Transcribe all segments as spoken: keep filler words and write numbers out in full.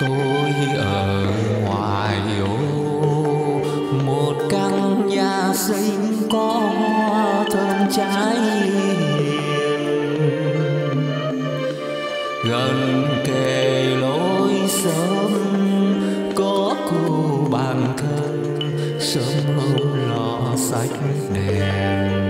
Tôi ở ngoài ô, một căn nhà xinh có hoa thơm trái hiền, gần kề lối sớm có cô bạn thân, sớm hôm lò sách đèn.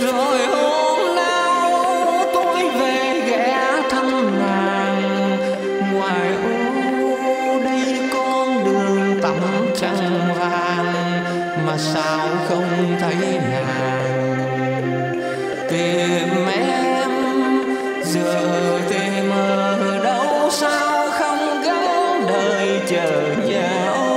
Rồi hôm nào tôi về ghé thăm nàng, ngoài ô đây con đường tắm trăng vàng, mà sao không thấy nàng. Tìm em giờ tìm ở đâu, sao không gắng đời chờ nhau.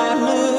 nữ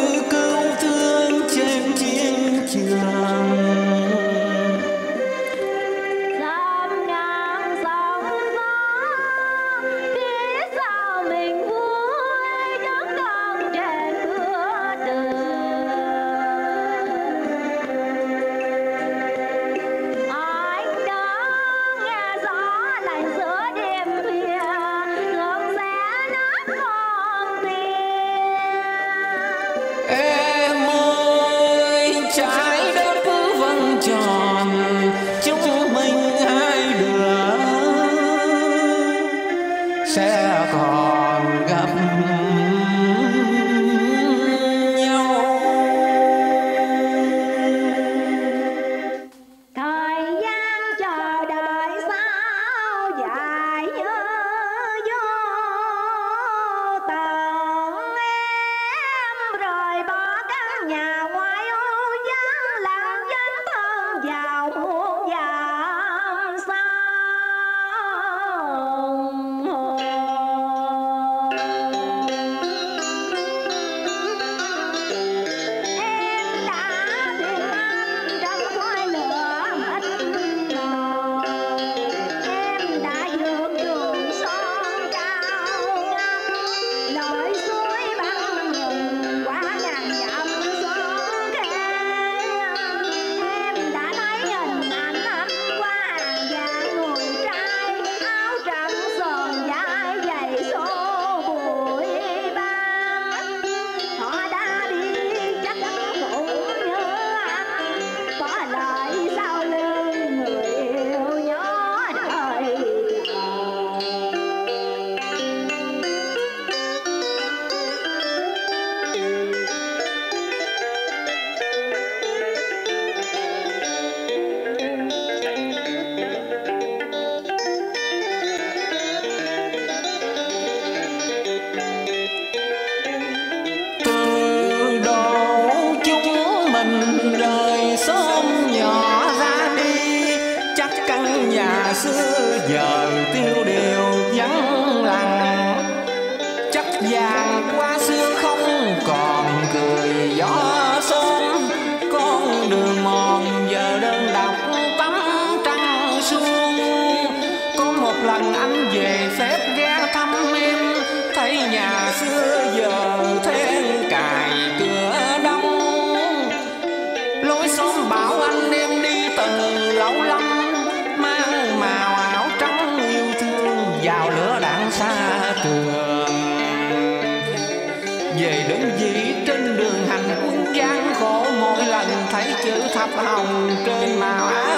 Chữ thập hồng trên màu áo